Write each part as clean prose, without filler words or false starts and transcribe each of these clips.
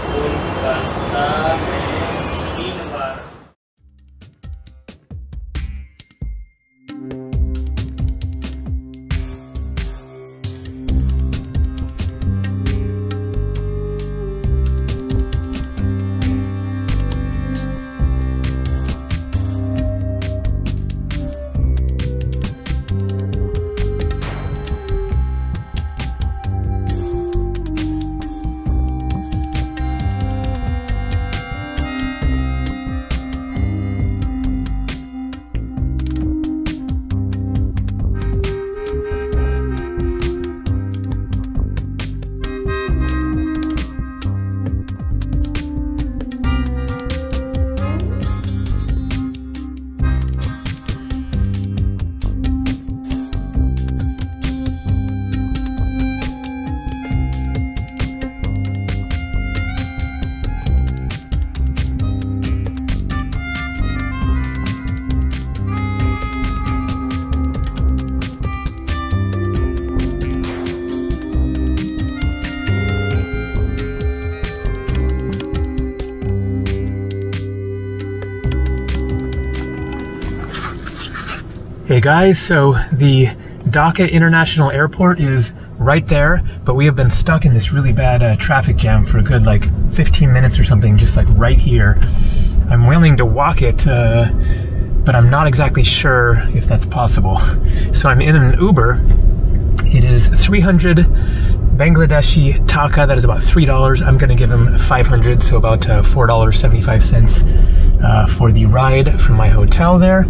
कोलकाता में 3 बार। Hey guys, so the Dhaka International Airport is right there, but we have been stuck in this really bad traffic jam for a good like 15 minutes or something, just like right here. I'm willing to walk it, but I'm not exactly sure if that's possible. So I'm in an Uber. It is 300 Bangladeshi taka, that is about $3. I'm gonna give him 500, so about $4.75 for the ride from my hotel there.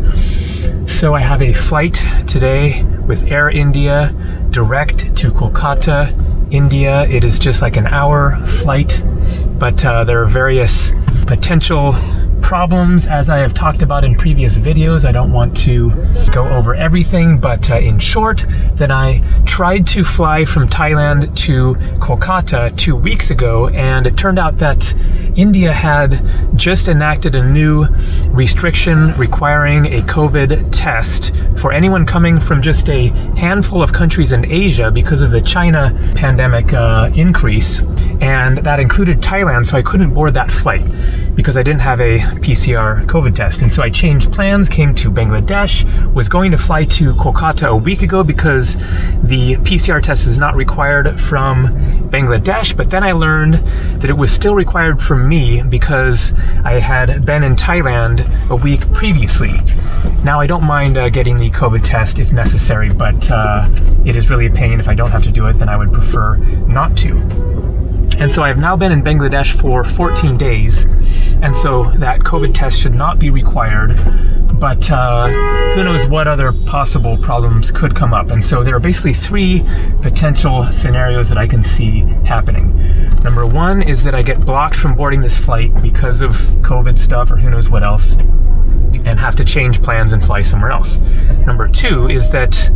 So I have a flight today with Air India direct to Kolkata, India. It is just like an hour flight, but there are various potential problems as I have talked about in previous videos. I don't want to go over everything, but in short, that I tried to fly from Thailand to Kolkata 2 weeks ago, and it turned out that India had just enacted a new restriction requiring a COVID test for anyone coming from just a handful of countries in Asia because of the China pandemic increase, and that included Thailand, so I couldn't board that flight because I didn't have a PCR COVID test. And so I changed plans, came to Bangladesh, was going to fly to Kolkata a week ago because the PCR test is not required from Bangladesh, but then I learned that it was still required from me because I had been in Thailand a week previously. Now I don't mind getting the COVID test if necessary, but it is really a pain. If I don't have to do it, then I would prefer not to. And so I have now been in Bangladesh for 14 days, and so that COVID test should not be required, but who knows what other possible problems could come up. And so there are basically 3 potential scenarios that I can see happening. Number 1 is that I get blocked from boarding this flight because of COVID stuff or who knows what else, and have to change plans and fly somewhere else. Number 2 is that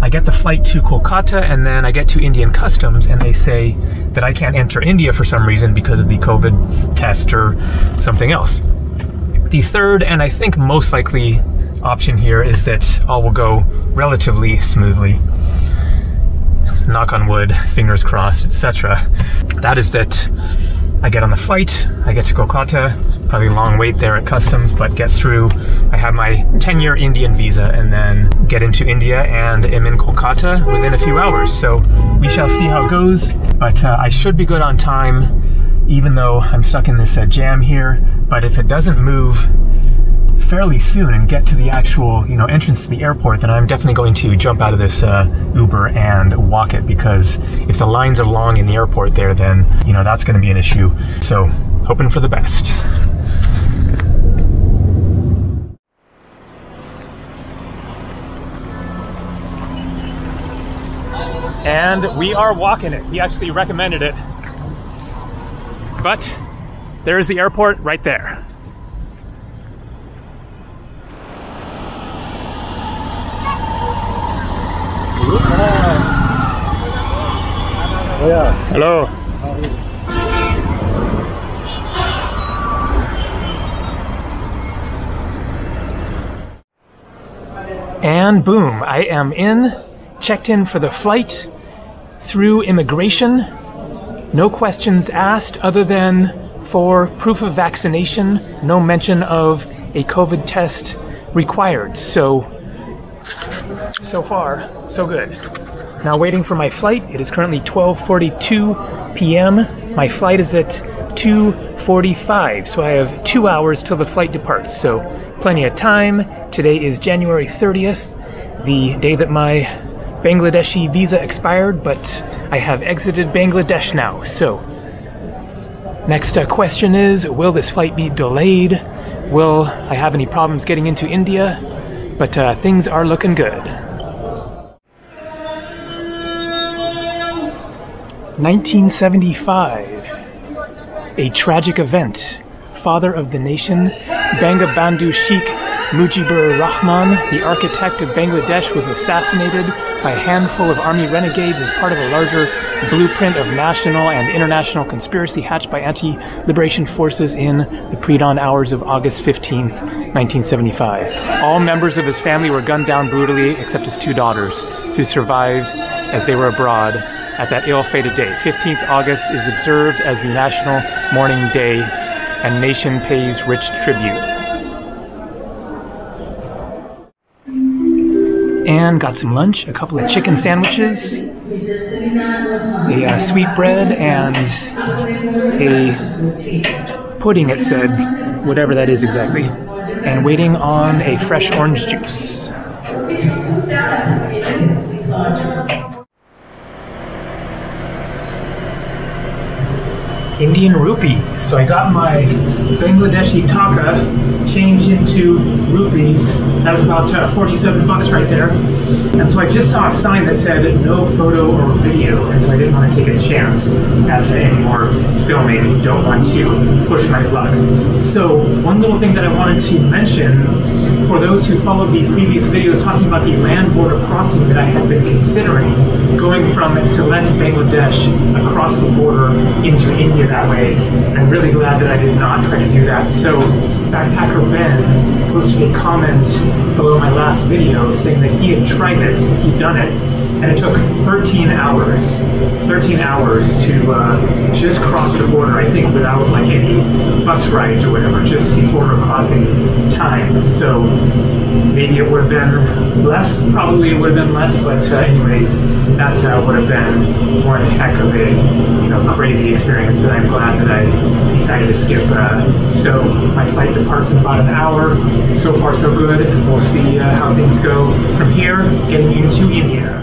I get the flight to Kolkata and then I get to Indian customs and they say that I can't enter India for some reason because of the COVID test or something else. The 3rd and I think most likely option here is that all will go relatively smoothly. Knock on wood, fingers crossed, etc. That is that I get on the flight, I get to Kolkata, probably a long wait there at customs, but get through. I have my 10-year Indian visa and then get into India and am in Kolkata within a few hours. So we shall see how it goes, but I should be good on time, even though I'm stuck in this jam here. But if it doesn't move fairly soon and get to the actual, you know, entrance to the airport, then I'm definitely going to jump out of this Uber and walk it, because if the lines are long in the airport there, then, you know, that's going to be an issue. So hoping for the best. And we are walking it. He actually recommended it. But there is the airport right there. Hello. And boom, I am in, checked in for the flight, through immigration, No questions asked other than for proof of vaccination, no mention of a COVID test required. So far, so good. Now waiting for my flight. It is currently 12:42 p.m. My flight is at 2:45, so I have 2 hours till the flight departs, so plenty of time. Today is January 30th, the day that my Bangladeshi visa expired, but I have exited Bangladesh now. So next question is, will this flight be delayed? Will I have any problems getting into India? But things are looking good. 1975. A tragic event. Father of the nation, Bangabandhu Sheikh Mujibur Rahman, the architect of Bangladesh, was assassinated by a handful of army renegades as part of a larger blueprint of national and international conspiracy hatched by anti-liberation forces in the pre-dawn hours of August 15th, 1975. All members of his family were gunned down brutally except his two daughters, who survived as they were abroad at that ill-fated day. 15th August is observed as the national mourning day, and nation pays rich tribute. And got some lunch, a couple of chicken sandwiches, a sweet bread, and a pudding, it said, whatever that is exactly, and waiting on a fresh orange juice. Indian rupee. So I got my Bangladeshi taka changed into rupees. That was about 47 bucks right there. And so I just saw a sign that said no photo or video, and so I didn't want to take a chance at any more filming. I don't want to push my luck. So one little thing that I wanted to mention, for those who followed the previous videos talking about the land border crossing that I had been considering, going from Sylhet, Bangladesh, across the border into India that way. I'm really glad that I did not try to do that. So Backpacker Ben posted a comment below my last video saying that he had tried it, he'd done it, and it took 13 hours to just cross the border, I think, without like any bus rides or whatever, just the border crossing time. So maybe it would have been less, probably it would have been less, but anyways, that would have been one heck of a, you know, crazy experience that I'm glad that I decided to skip. So my flight departs in about an hour. So far so good. We'll see how things go from here, getting into India.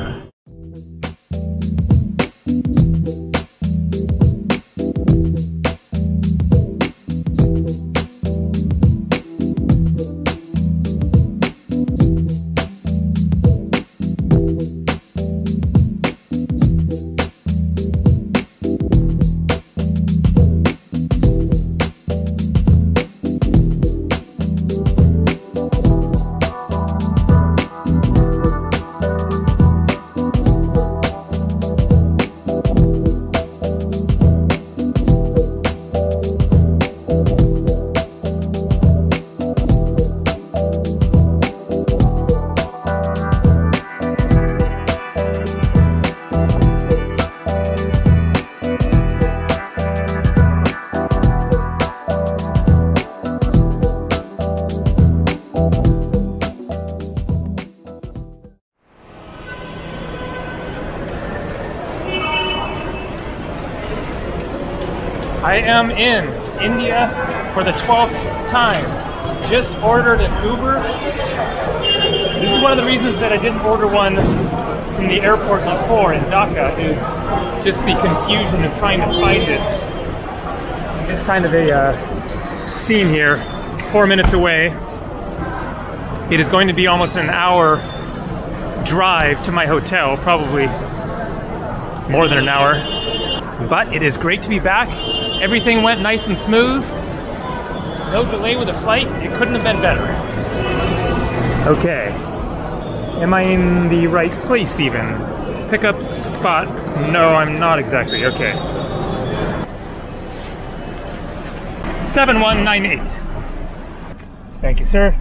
I am in India for the 12th time. Just ordered an Uber. This is one of the reasons that I didn't order one from the airport before in Dhaka, is just the confusion of trying to find it. It's kind of a scene here. 4 minutes away. It is going to be almost an hour drive to my hotel, probably more than an hour. But it is great to be back. Everything went nice and smooth. No delay with the flight. It couldn't have been better. Okay. Am I in the right place even? Pickup spot? No, I'm not exactly. Okay. 7198. Thank you, sir.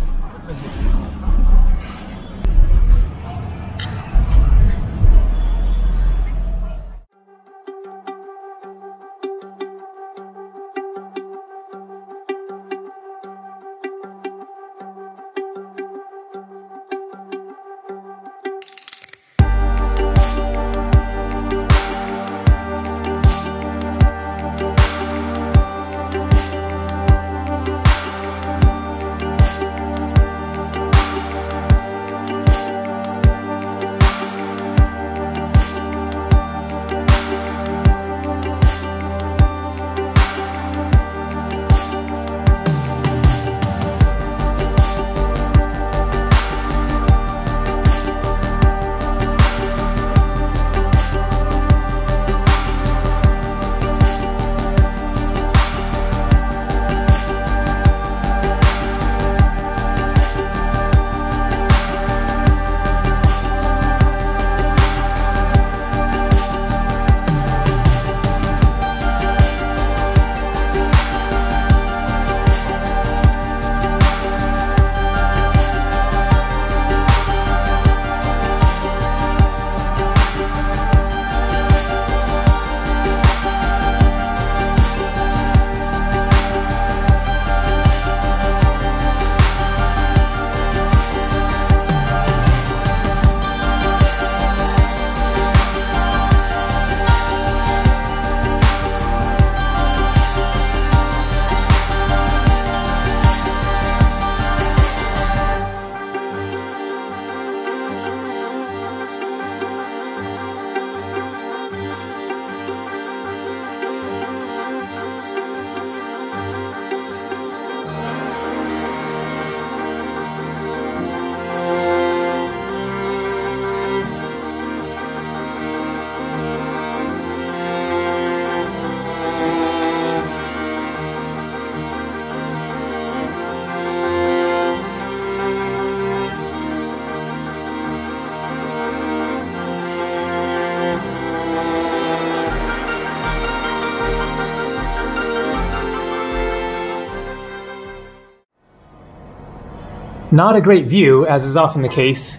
Not a great view, as is often the case.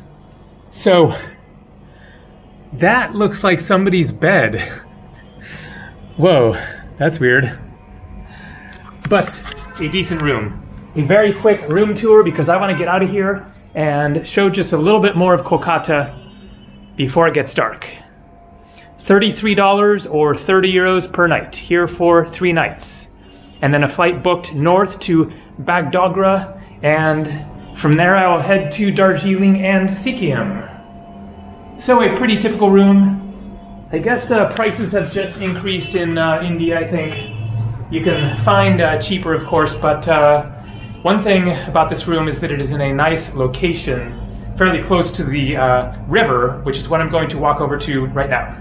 So that looks like somebody's bed. Whoa, that's weird. But a decent room. A very quick room tour because I want to get out of here and show just a little bit more of Kolkata before it gets dark. $33 or 30 euros per night, here for 3 nights. And then a flight booked north to Bagdogra, and from there I will head to Darjeeling and Sikkim. So a pretty typical room. I guess prices have just increased in India, I think. You can find cheaper, of course, but one thing about this room is that it is in a nice location, fairly close to the river, which is what I'm going to walk over to right now.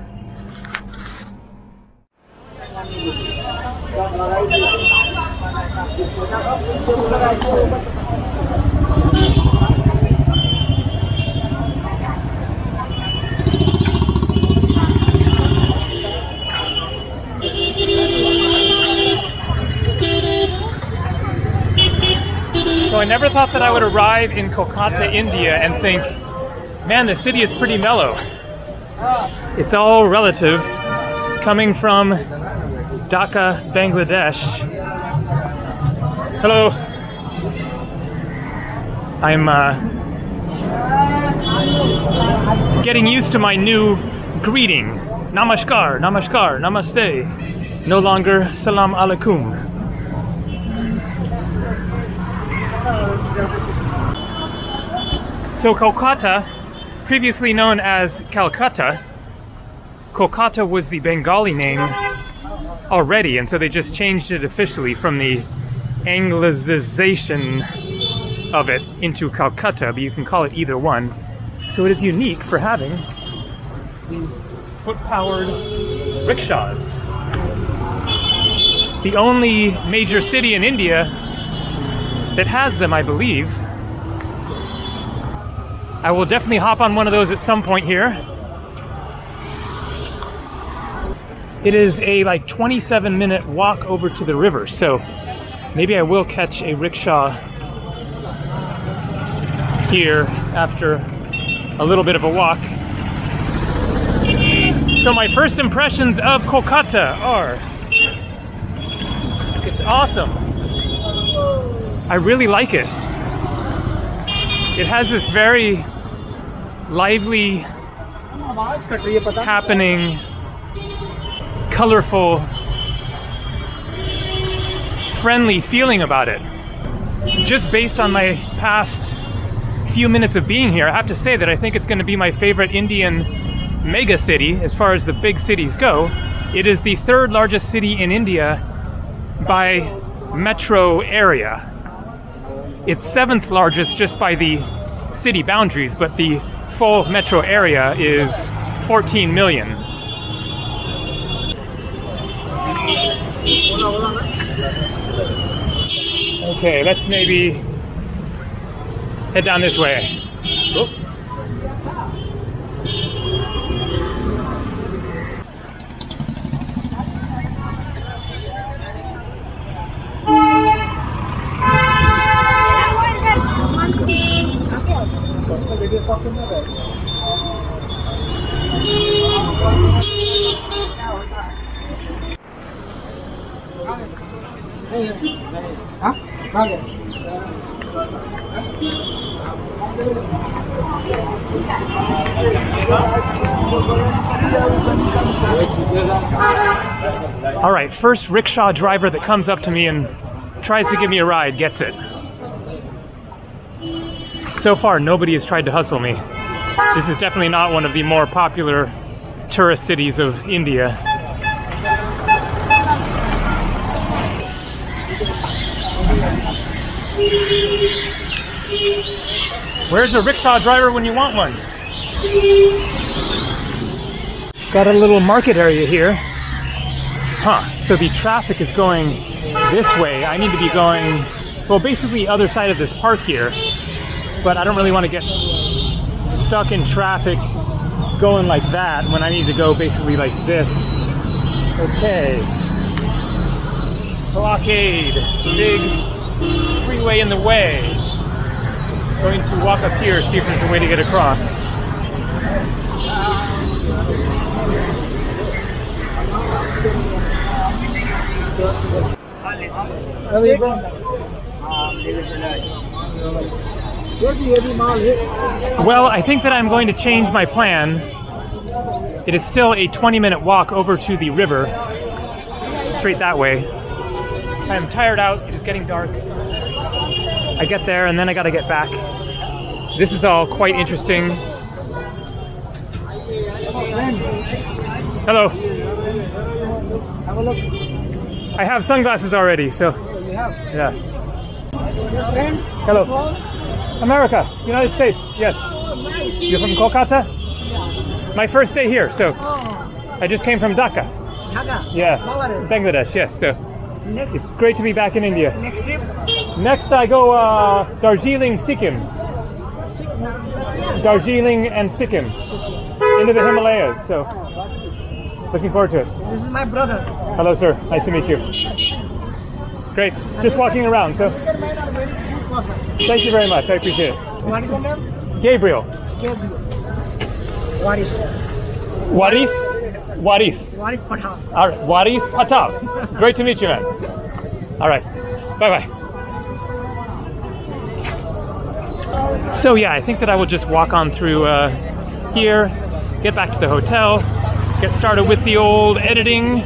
So I never thought that I would arrive in Kolkata, India and think, man, the city is pretty mellow. It's all relative. Coming from Dhaka, Bangladesh. Hello. I'm getting used to my new greeting. Namaskar, Namaskar, Namaste. No longer Salaam Alaikum. So Kolkata, previously known as Calcutta, Kolkata was the Bengali name already, and so they just changed it officially from the Anglicization of it into Calcutta, but you can call it either one. So it is unique for having foot-powered rickshaws. The only major city in India that has them, I believe. I will definitely hop on one of those at some point here. It is a like 27-minute walk over to the river, so maybe I will catch a rickshaw here after a little bit of a walk. So my first impressions of Kolkata are, it's awesome. I really like it. It has this very lively, happening, colorful, friendly feeling about it. Just based on my past few minutes of being here, I have to say that I think it's going to be my favorite Indian mega city as far as the big cities go. It is the third largest city in India by metro area. It's 7th largest just by the city boundaries, but the full metro area is 14 million. Okay, let's maybe head down this way. Oop. All right, first rickshaw driver that comes up to me and tries to give me a ride gets it. So far, nobody has tried to hustle me. This is definitely not one of the more popular tourist cities of India. Where's a rickshaw driver when you want one? Got a little market area here. Huh, so the traffic is going this way. I need to be going, well, basically other side of this park here. But I don't really want to get stuck in traffic going like that when I need to go basically like this. Okay. Blockade. Big freeway in the way. Going to walk up here, see if there's a way to get across. Well, I think that I'm going to change my plan. It is still a 20-minute walk over to the river, straight that way. I'm tired out, it is getting dark. I get there and then I gotta get back. This is all quite interesting. Hello. Have a look. I have sunglasses already, so. You have? Yeah. Hello. America, United States, yes. You're from Kolkata? My first day here, so. I just came from Dhaka. Dhaka? Yeah. Bangladesh, yes, so. It's great to be back in India. Next trip? Next I go Darjeeling, Sikkim. Darjeeling and Sikkim. Into the Himalayas, so looking forward to it. This is my brother. Hello sir, nice to meet you. Great, just walking around, so thank you very much, I appreciate it. What is your name? Gabriel. Gabriel. Waris. Waris? Waris. Waris Patav. All right. Waris Patav. Great to meet you, man. All right. Bye-bye. So yeah, I think that I will just walk on through here, get back to the hotel, get started with the old editing.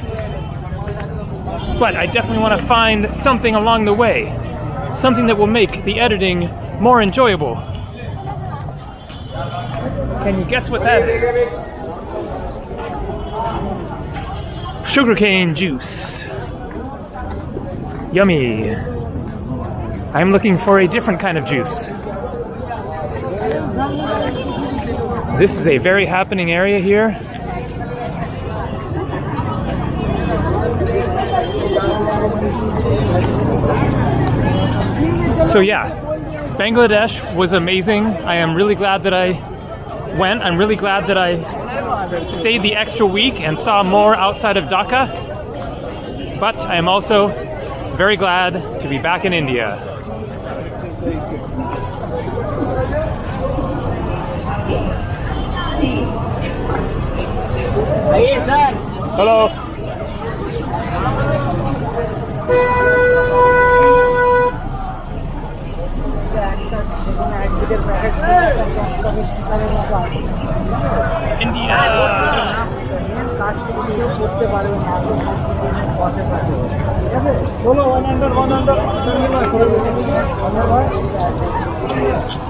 But I definitely want to find something along the way, something that will make the editing more enjoyable. Can you guess what that is? Sugarcane juice. Yummy. I'm looking for a different kind of juice. This is a very happening area here. So yeah, Bangladesh was amazing. I am really glad that I went. I'm really glad that I stayed the extra week and saw more outside of Dhaka, but I am also very glad to be back in India. Hello. India.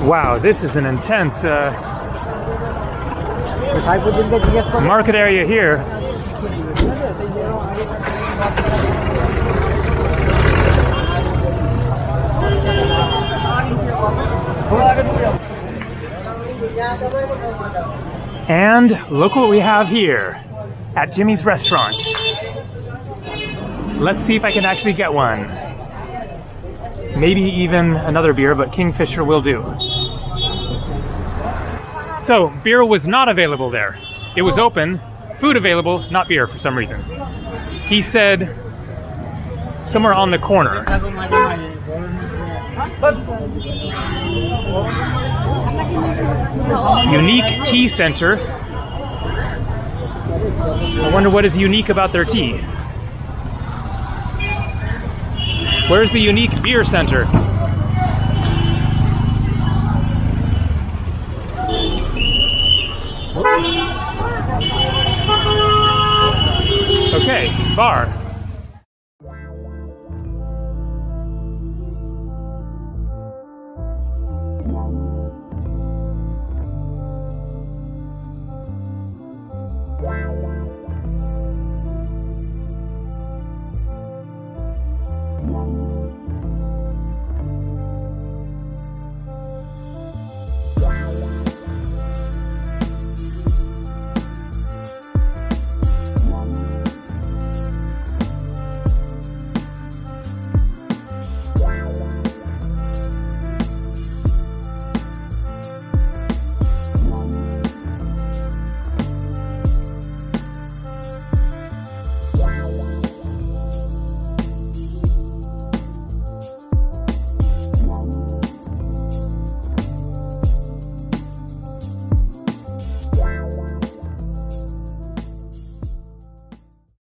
Wow, this is an intense market area here. And look what we have here at Jimmy's restaurant. Let's see if I can actually get one. Maybe even another beer, but Kingfisher will do. So beer was not available there. It was open, food available, not beer for some reason. He said somewhere on the corner. Unique Tea Center. I wonder what is unique about their tea. Where's the unique beer center? Okay, bar. Wow.